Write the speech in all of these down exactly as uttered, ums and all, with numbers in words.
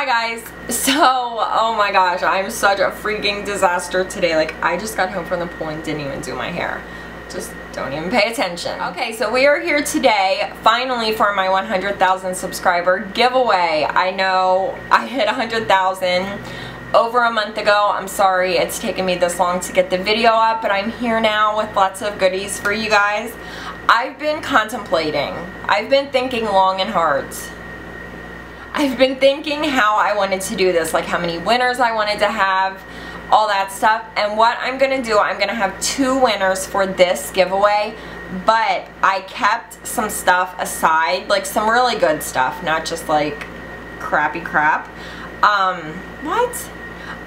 Hi guys. So, oh my gosh, I'm such a freaking disaster today. Like, I just got home from the pool and didn't even do my hair. Just don't even pay attention. Okay, so we are here today, finally, for my one hundred thousand subscriber giveaway. I know I hit one hundred thousand over a month ago. I'm sorry it's taken me this long to get the video up, but I'm here now with lots of goodies for you guys. I've been contemplating. I've been thinking long and hard. I've been thinking how I wanted to do this, like how many winners I wanted to have, all that stuff. And what I'm gonna do, I'm gonna have two winners for this giveaway, but I kept some stuff aside, like some really good stuff, not just like crappy crap. Um, what?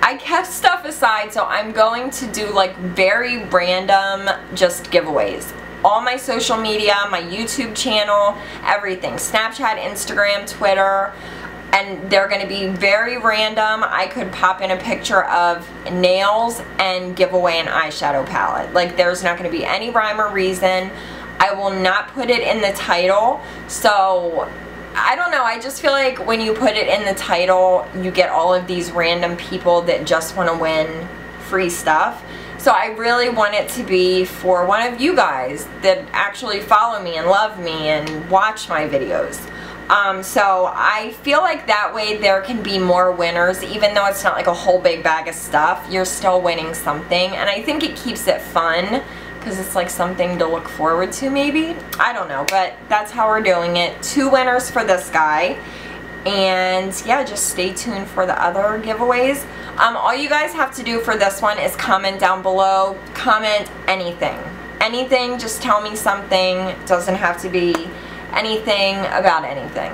I kept stuff aside, so I'm going to do like very random just giveaways. All my social media, my YouTube channel, everything. Snapchat, Instagram, Twitter, and they're gonna be very random. I could pop in a picture of nails and give away an eyeshadow palette. Like, there's not gonna be any rhyme or reason. I will not put it in the title, so I don't know, I just feel like when you put it in the title, you get all of these random people that just wanna win free stuff. So I really want it to be for one of you guys that actually follow me and love me and watch my videos. Um, so I feel like that way there can be more winners, even though it's not like a whole big bag of stuff, you're still winning something. And I think it keeps it fun because it's like something to look forward to maybe. I don't know, but that's how we're doing it. Two winners for this guy. And yeah, just stay tuned for the other giveaways. Um, all you guys have to do for this one is comment down below. Comment anything. Anything, just tell me something. It doesn't have to be anything about anything.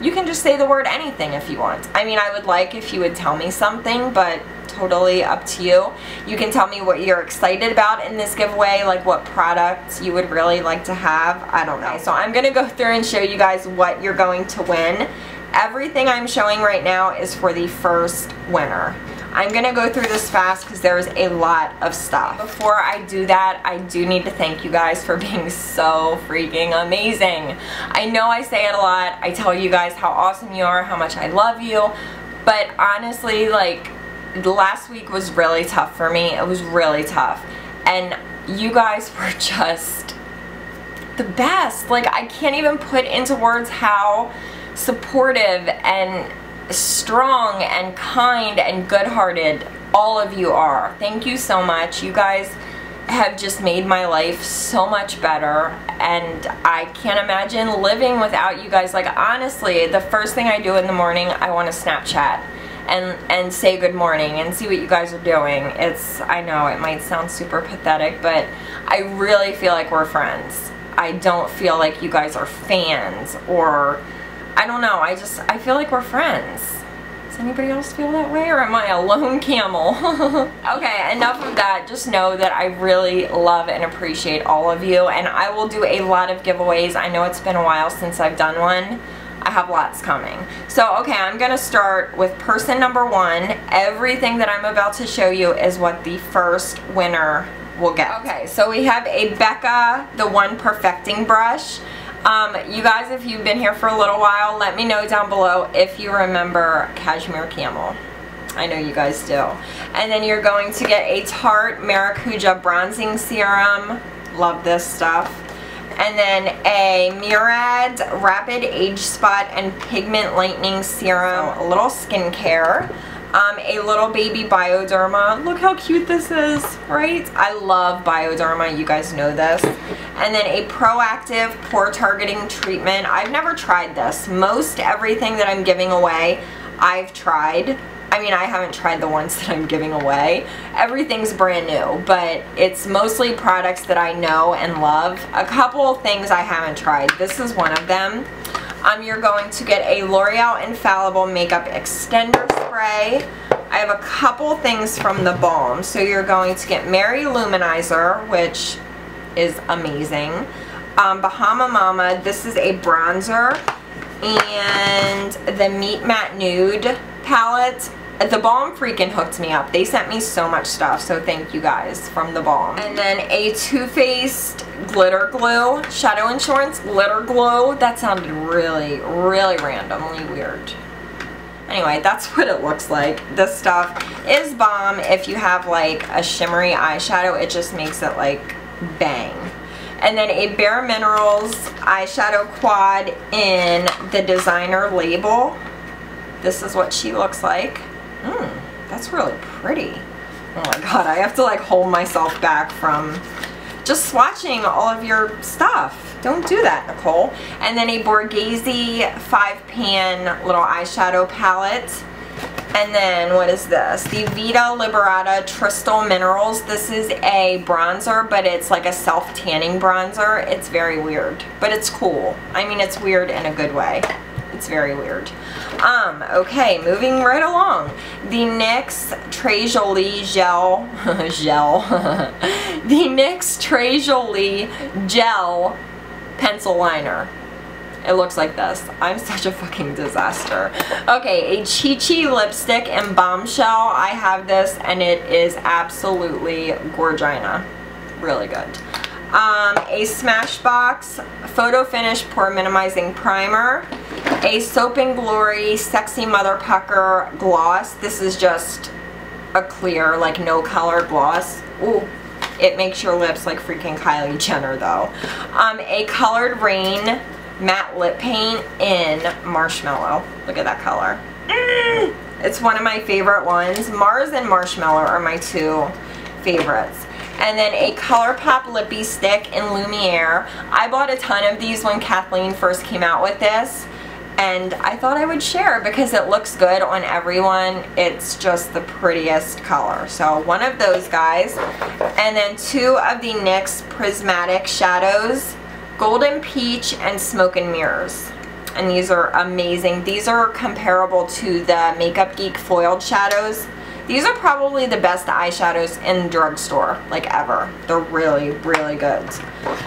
You can just say the word anything if you want. I mean, I would like if you would tell me something, but totally up to you. You can tell me what you're excited about in this giveaway, like what products you would really like to have. I don't know. So I'm going to go through and show you guys what you're going to win. Everything I'm showing right now is for the first winner. I'm gonna go through this fast because there's a lot of stuff. Before I do that, I do need to thank you guys for being so freaking amazing. I know I say it a lot. I tell you guys how awesome you are, how much I love you, but honestly, like, last week was really tough for me. It was really tough, and you guys were just the best. Like, I can't even put into words how supportive and strong and kind and good-hearted all of you are. Thank you so much. You guys have just made my life so much better, and I can't imagine living without you guys. Like, honestly, the first thing I do in the morning, I want to Snapchat and and say good morning and see what you guys are doing. It's, I know it might sound super pathetic, but I really feel like we're friends. I don't feel like you guys are fans, or I don't know, I just, I feel like we're friends. Does anybody else feel that way, or am I a lone camel? Okay, enough of that. Just know that I really love and appreciate all of you, and I will do a lot of giveaways. I know it's been a while since I've done one. I have lots coming. So, okay, I'm gonna start with person number one. Everything that I'm about to show you is what the first winner will get. Okay, so we have a Becca, the One Perfecting Brush. Um, you guys, if you've been here for a little while, let me know down below if you remember Cashmere Camel. I know you guys do. And then you're going to get a Tarte Maracuja Bronzing Serum. Love this stuff. And then a Murad Rapid Age Spot and Pigment Lightening Serum. A little skincare. Um, a little baby Bioderma. Look how cute this is, right? I love Bioderma, you guys know this. And then a Proactive Pore Targeting Treatment. I've never tried this. Most everything that I'm giving away, I've tried. I mean, I haven't tried the ones that I'm giving away. Everything's brand new, but it's mostly products that I know and love. A couple of things I haven't tried. This is one of them. Um, you're going to get a L'Oreal Infallible Makeup Extender Spray. I have a couple things from theBalm. So you're going to get Mary Luminizer, which is amazing. Um, Bahama Mama, this is a bronzer. And the Meat Matte Nude palette. theBalm freaking hooked me up. They sent me so much stuff, so thank you guys from theBalm. And then a Too Faced Glitter Glue, Shadow Insurance Glitter Glue. That sounded really, really randomly weird. Anyway, that's what it looks like. This stuff is bomb. If you have like a shimmery eyeshadow, it just makes it like bang. And then a Bare Minerals eyeshadow quad in the designer label. This is what she looks like. Mmm, that's really pretty. Oh my god, I have to like hold myself back from just swatching all of your stuff. Don't do that, Nicole. And then a Borghese five pan little eyeshadow palette. And then, what is this? The Vita Liberata Tristal Minerals. This is a bronzer, but it's like a self-tanning bronzer. It's very weird, but it's cool. I mean, it's weird in a good way. It's very weird. Um, okay, moving right along. The NYX Trés Jolie Gel, Gel, the NYX Trés Jolie Gel Pencil Liner. It looks like this. I'm such a fucking disaster. Okay, a Chi Chi lipstick in Bombshell. I have this and it is absolutely gorgina. Really good. Um, a Smashbox Photo Finish Pore Minimizing Primer. A Soap and Glory Sexy Mother Pucker Gloss. This is just a clear, like no color gloss. Ooh. It makes your lips like freaking Kylie Jenner though. Um, a Colored Rain matte lip paint in Marshmallow. Look at that color. Mm, it's one of my favorite ones. NARS and Marshmallow are my two favorites. And then a ColourPop lippy stick in Lumiere. I bought a ton of these when Kathleen first came out with this, and I thought I would share because it looks good on everyone. It's just the prettiest color. So one of those guys. And then two of the NYX Prismatic Shadows. Golden Peach and Smoke and Mirrors, and these are amazing. These are comparable to the Makeup Geek foiled shadows. These are probably the best eyeshadows in the drugstore, like ever. They're really, really good.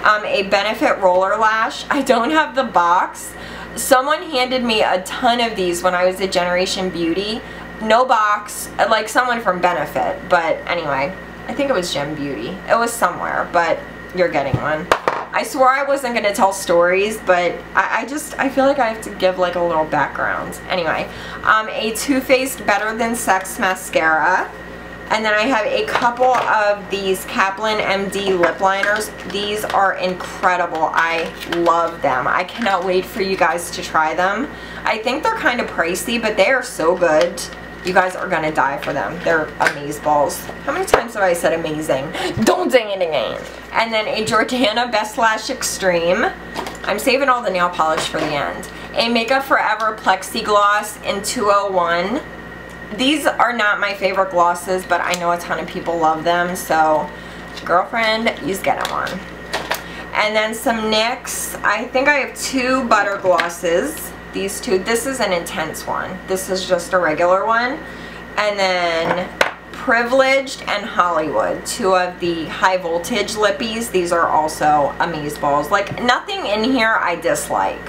Um, a Benefit Roller Lash. I don't have the box. Someone handed me a ton of these when I was at Generation Beauty. No box, like someone from Benefit, but anyway, I think it was Gem Beauty. It was somewhere, but you're getting one. I swore I wasn't going to tell stories, but I, I just, I feel like I have to give like a little background. Anyway, um, a Too Faced Better Than Sex Mascara. And then I have a couple of these Kaplan M D lip liners. These are incredible. I love them. I cannot wait for you guys to try them. I think they're kind of pricey, but they are so good. You guys are going to die for them. They're amazeballs. How many times have I said amazing? Don't ding it again. And then a Jordana Best Lash Extreme. I'm saving all the nail polish for the end. A Makeup Forever Plexigloss in two oh one. These are not my favorite glosses, but I know a ton of people love them. So, girlfriend, you just get them on. And then some NYX. I think I have two butter glosses. These two. This is an intense one. This is just a regular one. And then Privileged and Hollywood. Two of the high voltage lippies. These are also amazeballs. Like nothing in here I dislike.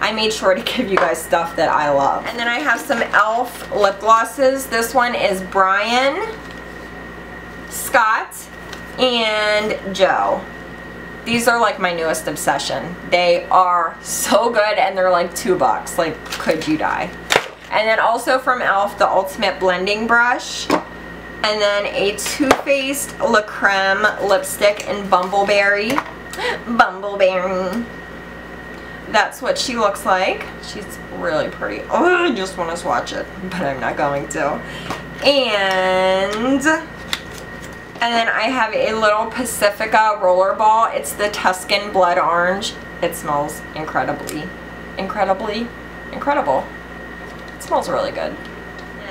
I made sure to give you guys stuff that I love. And then I have some e l f lip glosses. This one is Brian, Scott, and Joe. These are like my newest obsession. They are so good and they're like two bucks. Like, could you die? And then also from e l f, the Ultimate Blending Brush. And then a Too Faced La Creme lipstick in Bumbleberry. Bumbleberry. That's what she looks like. She's really pretty. Oh, I just want to swatch it, but I'm not going to. And... And then I have a little Pacifica roller ball. It's the Tuscan Blood Orange. It smells incredibly, incredibly, incredible. It smells really good.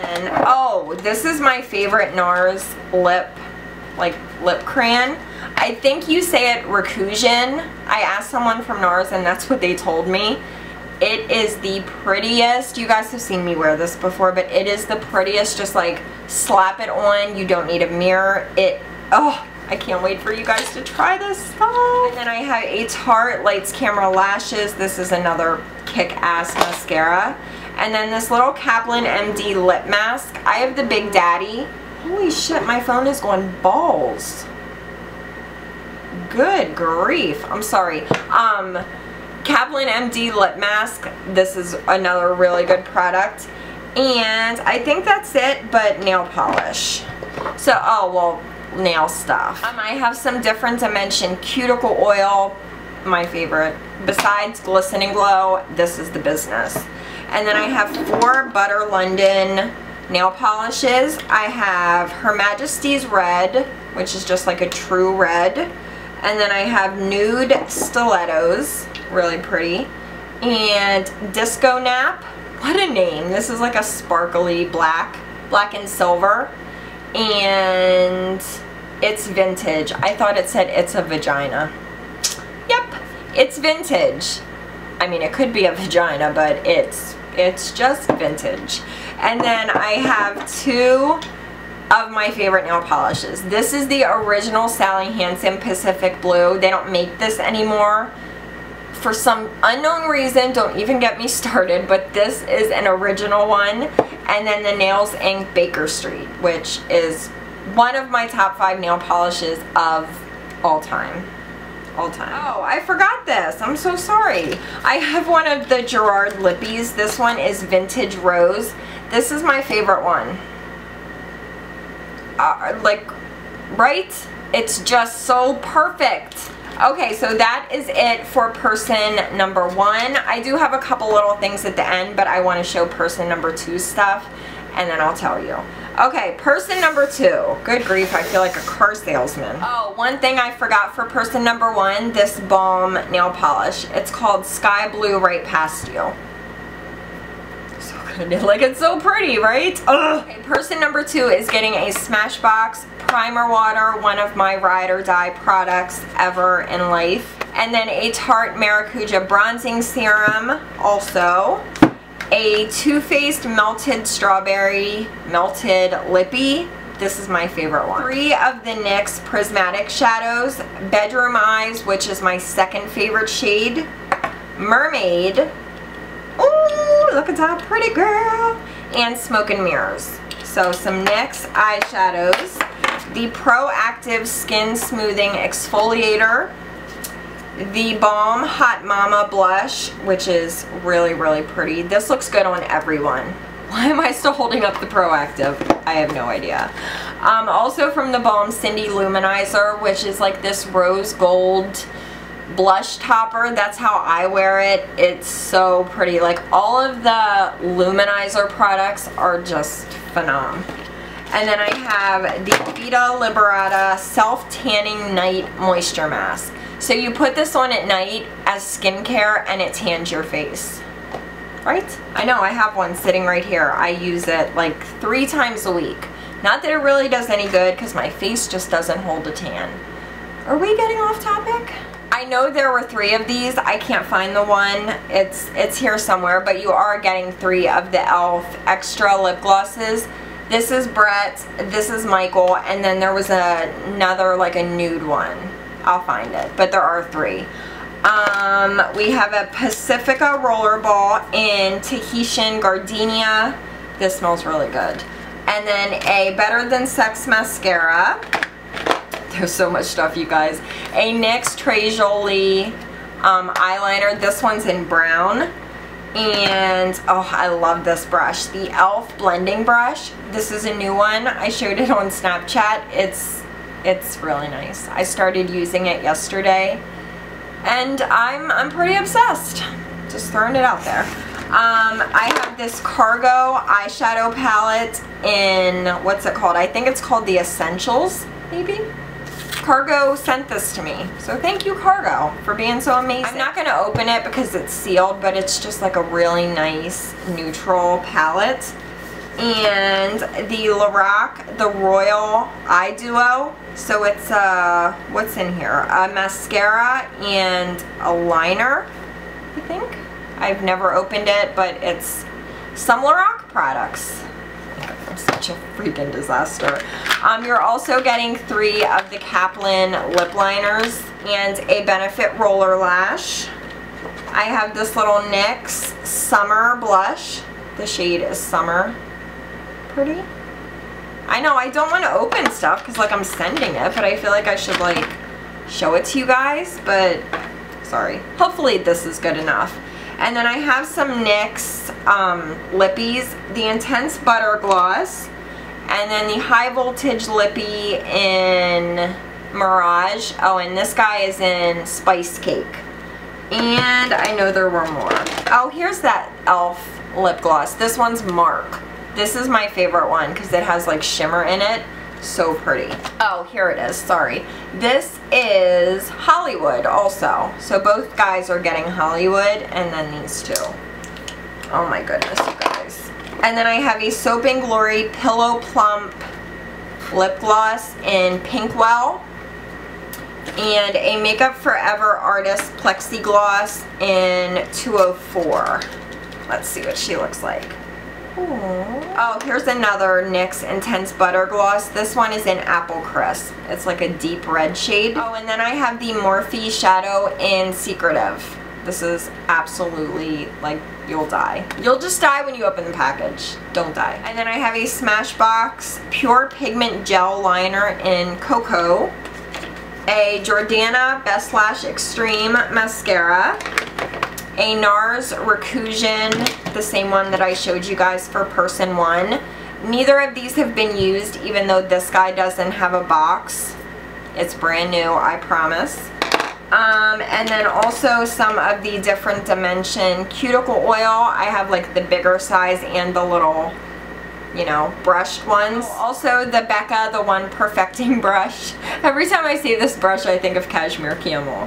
And oh, this is my favorite NARS lip, like lip crayon. I think you say it Recusion. I asked someone from NARS and that's what they told me. It is the prettiest. You guys have seen me wear this before, but it is the prettiest. Just like slap it on. You don't need a mirror. It, oh, I can't wait for you guys to try this stuff. And then I have a Tarte Lights Camera Lashes. This is another kick-ass mascara. And then this little Kaplan M D lip mask. I have the Big Daddy. Holy shit, my phone is going balls. Good grief. I'm sorry. Um... Kaplan M D lip mask. This is another really good product. And I think that's it, but nail polish. So, oh, well, nail stuff. Um, I have some different dimension cuticle oil, my favorite. Besides Glistening Glow, this is the business. And then I have four Butter London nail polishes. I have Her Majesty's Red, which is just like a true red. And then I have Nude Stilettos, really pretty. And Disco Nap, what a name. This is like a sparkly black, black and silver. And it's vintage. I thought it said it's a vagina. Yep, it's vintage. I mean, it could be a vagina, but it's it's just vintage. And then I have two of my favorite nail polishes. This is the original Sally Hansen Pacific Blue. They don't make this anymore for some unknown reason. Don't even get me started, but this is an original one. And then the Nails Incorporated. Baker Street, which is one of my top five nail polishes of all time. All time. Oh, I forgot this. I'm so sorry. I have one of the Gerard Lippies. This one is Vintage Rose. This is my favorite one. Uh, like, right? It's just so perfect. Okay, so that is it for person number one. I do have a couple little things at the end, but I want to show person number two stuff, and then I'll tell you. Okay, person number two. Good grief, I feel like a car salesman. Oh, one thing I forgot for person number one, this Balm nail polish. It's called Sky Blue Right Past You. So good. Like, it's so pretty, right? Ugh. Okay, person number two is getting a Smashbox Primer Water, one of my ride or die products ever in life. And then a Tarte Maracuja Bronzing Serum also. A Too Faced Melted Strawberry Melted Lippy. This is my favorite one. Three of the NYX Prismatic Shadows. Bedroom Eyes, which is my second favorite shade. Mermaid. Ooh, look at that pretty girl. And Smoke and Mirrors. So some NYX eyeshadows. The Proactive Skin Smoothing Exfoliator. The Balm Hot Mama Blush, which is really, really pretty. This looks good on everyone. Why am I still holding up the Proactive? I have no idea. Um, also from the Balm Cindy Luminizer, which is like this rose gold blush topper. That's how I wear it. It's so pretty. Like, all of the Luminizer products are just phenomenal. And then I have the Vita Liberata Self Tanning Night Moisture Mask. So you put this on at night as skincare and it tans your face. Right? I know, I have one sitting right here. I use it like three times a week. Not that it really does any good because my face just doesn't hold a tan. Are we getting off topic? I know there were three of these. I can't find the one. It's, it's here somewhere, but you are getting three of the e l f Extra Lip Glosses. This is Brett, this is Michael, and then there was a, another, like a nude one. I'll find it, but there are three. Um, we have a Pacifica Rollerball in Tahitian Gardenia. This smells really good. And then a Better Than Sex Mascara. There's so much stuff, you guys. A NYX Trés Jolie um, eyeliner. This one's in brown. And, oh, I love this brush. The e l f Blending Brush. This is a new one. I showed it on Snapchat. It's... It's really nice. I started using it yesterday, and I'm, I'm pretty obsessed. Just throwing it out there. Um, I have this Cargo eyeshadow palette in, what's it called? I think it's called the Essentials, maybe? Cargo sent this to me. So thank you, Cargo, for being so amazing. I'm not going to open it because it's sealed, but it's just like a really nice neutral palette. And the Lorac, the Royal Eye Duo. So it's a, what's in here? A mascara and a liner, I think. I've never opened it, but it's some Lorac products. I'm such a freaking disaster. Um, you're also getting three of the Kaplan lip liners and a Benefit Roller Lash. I have this little NYX Summer Blush. The shade is Summer. Pretty. I know I don't want to open stuff because like I'm sending it, but I feel like I should like show it to you guys, but sorry. Hopefully this is good enough. And then I have some NYX um, lippies, the Intense Butter Gloss, and then the High Voltage Lippy in Mirage. Oh, and this guy is in Spice Cake. And I know there were more. Oh, here's that e l f lip gloss. This one's Mark. This is my favorite one because it has like shimmer in it. So pretty. Oh, here it is. Sorry. This is Hollywood also. So both guys are getting Hollywood, and then these two. Oh my goodness, you guys. And then I have a Soap and Glory Pillow Plump Lip Gloss in Pinkwell, and a Makeup Forever Artist Plexigloss in two oh four. Let's see what she looks like. Aww. Oh, here's another NYX Intense Butter Gloss. This one is in Apple Crisp. It's like a deep red shade. Oh, and then I have the Morphe Shadow in Secretive. This is absolutely, like, you'll die. You'll just die when you open the package. Don't die. And then I have a Smashbox Pure Pigment Gel Liner in Cocoa, a Jordana Best Lash Extreme Mascara, a NARS Recusion, the same one that I showed you guys for person one. Neither of these have been used, even though this guy doesn't have a box. It's brand new, I promise. Um, and then also some of the different dimension cuticle oil. I have like the bigger size and the little, you know, brushed ones. Also the Becca, the one perfecting brush. Every time I see this brush, I think of Cashmere Camel.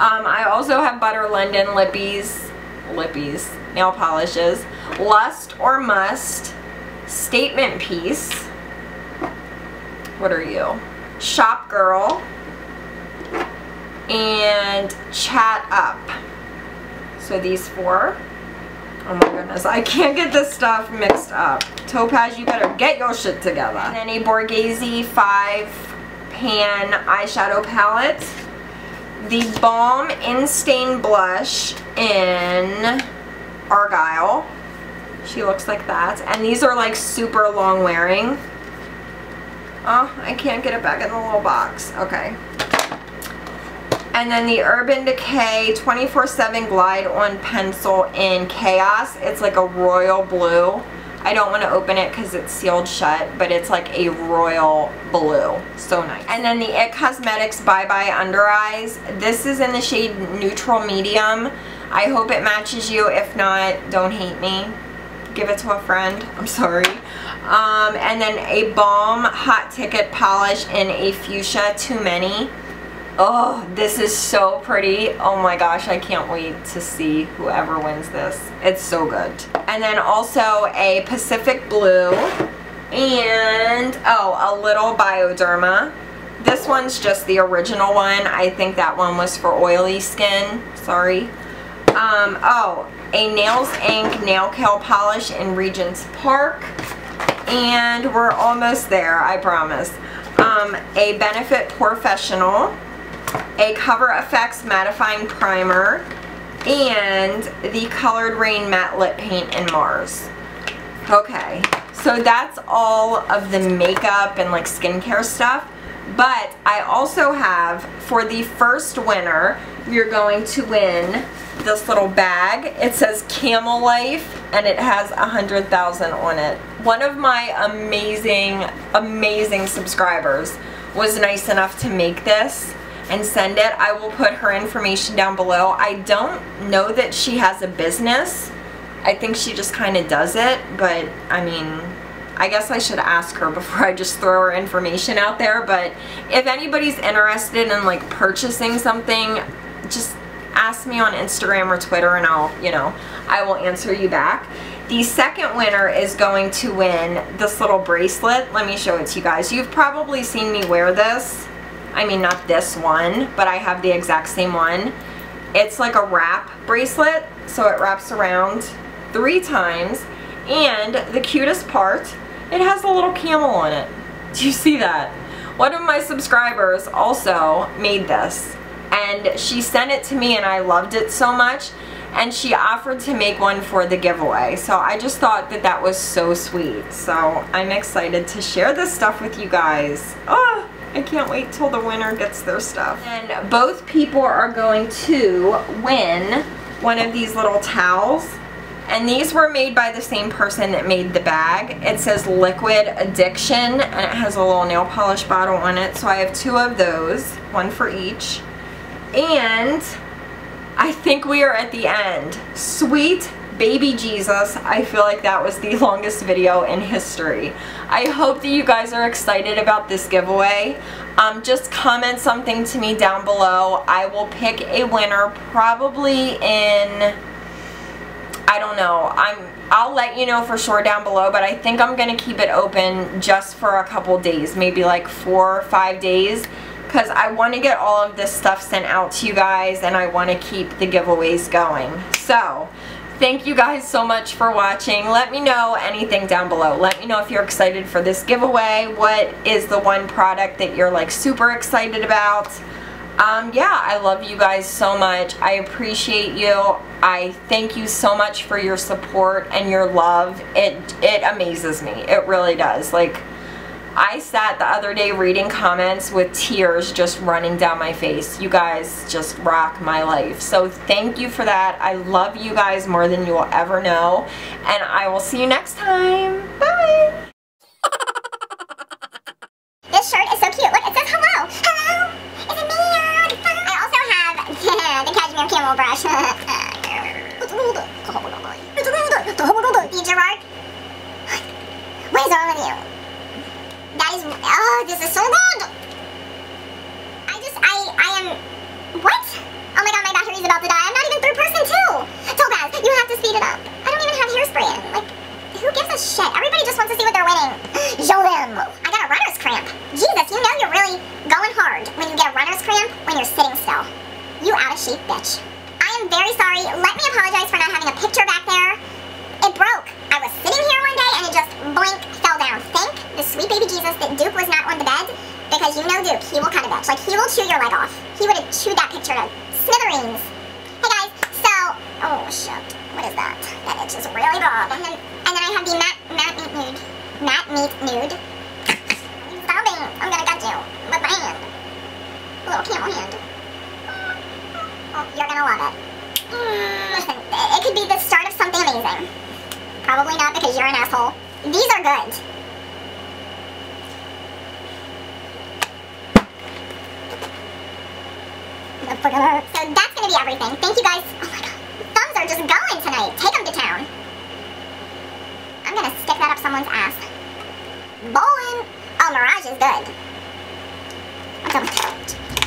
Um, I also have Butter London lippies, lippies, nail polishes, Lust or Must, Statement Piece. What are you? Shop Girl, and Chat Up. So these four. Oh my goodness, I can't get this stuff mixed up. Topaz, you better get your shit together. And then a Borghese five pan eyeshadow palette. The Balm in Stain Blush in Argyle. She looks like that. And these are like super long wearing. Oh, I can't get it back in the little box. Okay. And then the Urban Decay twenty-four seven Glide On Pencil in Chaos. It's like a royal blue. I don't want to open it because it's sealed shut, but it's like a royal blue. So nice. And then the It Cosmetics Bye Bye Under Eyes. This is in the shade Neutral Medium. I hope it matches you. If not, don't hate me. Give it to a friend. I'm sorry. Um, and then a Balm Hot Ticket Polish in a Fuchsia Too Many. Oh, this is so pretty. Oh my gosh, I can't wait to see whoever wins this. It's so good. And then also a Pacific Blue and, oh, a little Bioderma. This one's just the original one. I think that one was for oily skin. Sorry. Um, oh, a Nails Incorporated. Nail Kale Polish in Regent's Park. And we're almost there, I promise. Um, a Benefit Professional, a Cover F X Mattifying Primer, and the Colored Rain Matte Lip Paint in NARS. Okay, so that's all of the makeup and like skincare stuff, but I also have, for the first winner, you're going to win this little bag. It says Camel Life, and it has one hundred thousand on it. One of my amazing, amazing subscribers was nice enough to make this and send it. I will put her information down below. I don't know that she has a business. I think she just kind of does it, but I mean, I guess I should ask her before I just throw her information out there. But if anybody's interested in like purchasing something, just ask me on Instagram or Twitter and I'll, you know, I will answer you back. The second winner is going to win this little bracelet. Let me show it to you guys. You've probably seen me wear this. I mean, not this one, but I have the exact same one. It's like a wrap bracelet, so it wraps around three times. And the cutest part, it has a little camel on it. Do you see that? One of my subscribers also made this, and she sent it to me and I loved it so much, and she offered to make one for the giveaway. So I just thought that that was so sweet. So I'm excited to share this stuff with you guys. Oh! I can't wait till the winner gets their stuff. And both people are going to win one of these little towels. And these were made by the same person that made the bag. It says Liquid Addiction, and it has a little nail polish bottle on it. So I have two of those, one for each. And I think we are at the end. Sweet baby Jesus, I feel like that was the longest video in history. I hope that you guys are excited about this giveaway. Um, just comment something to me down below. I will pick a winner probably in... I don't know. I'm, I'll let you know for sure down below, but I think I'm going to keep it open just for a couple days, maybe like four or five days, because I want to get all of this stuff sent out to you guys, and I want to keep the giveaways going. So, thank you guys so much for watching. Let me know anything down below. Let me know if you're excited for this giveaway. What is the one product that you're like super excited about? Um, yeah, I love you guys so much. I appreciate you. I thank you so much for your support and your love. It it amazes me. It really does. Like, I sat the other day reading comments with tears just running down my face. You guys just rock my life. So thank you for that. I love you guys more than you will ever know. And I will see you next time. Bye! This shirt is so cute. Look, it says hello. Hello! It's a mirror. I also have the Cashmere Camel brush. The Gerard. What is wrong with you? That is, oh, this is so long. I just, I, I am, what? Oh my god, my battery is about to die. I'm not even through person two. Topaz, you have to speed it up. I don't even have hairspray in. Like, who gives a shit? Everybody just wants to see what they're winning. Show them. I got a runner's cramp. Jesus, you know you're really going hard when you get a runner's cramp when you're sitting still. You out of shape, bitch. I am very sorry. Let me apologize for not having a picture back there. It broke. I was sitting here one day and it just, blink, fell down. Thank the sweet baby Jesus that Duke was not on the bed, because you know Duke, he will cut a bitch. Like, he will chew your leg off. He would have chewed that picture to smithereens. Hey guys, so, oh shit, what is that? That itch is really raw. And then, and then I have the matte, matte meat nude. Matte meat nude. Stopping. I'm gonna gut you with my hand. A little camel hand. Oh, you're gonna love it. Mm, listen, it could be the start of something amazing. Probably not, because you're an asshole. These are good. So that's gonna be everything. Thank you guys. Oh my god. Thumbs are just going tonight. Take them to town. I'm gonna stick that up someone's ass. Bowling. Oh, Mirage is good. I'm so much.